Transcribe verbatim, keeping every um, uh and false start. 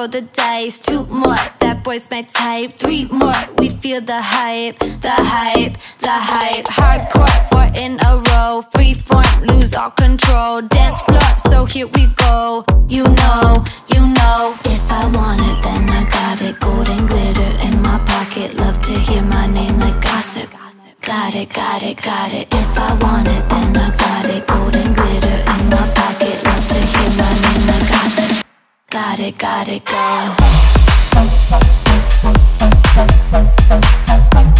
roll the dice. Two more, that boy's my type. Three more, we feel the hype, the hype, the hype. Hardcore, four in a row. Freeform, lose all control. Dance floor, so here we go. You know, you know. If I want it, then I got it. Gold and glitter in my pocket. Love to hear my name like gossip. Got it, got it, got it. If I want it, then I got it. Gold and glitter in my pocket. Love to hear my name like gossip. Got it, got it, go.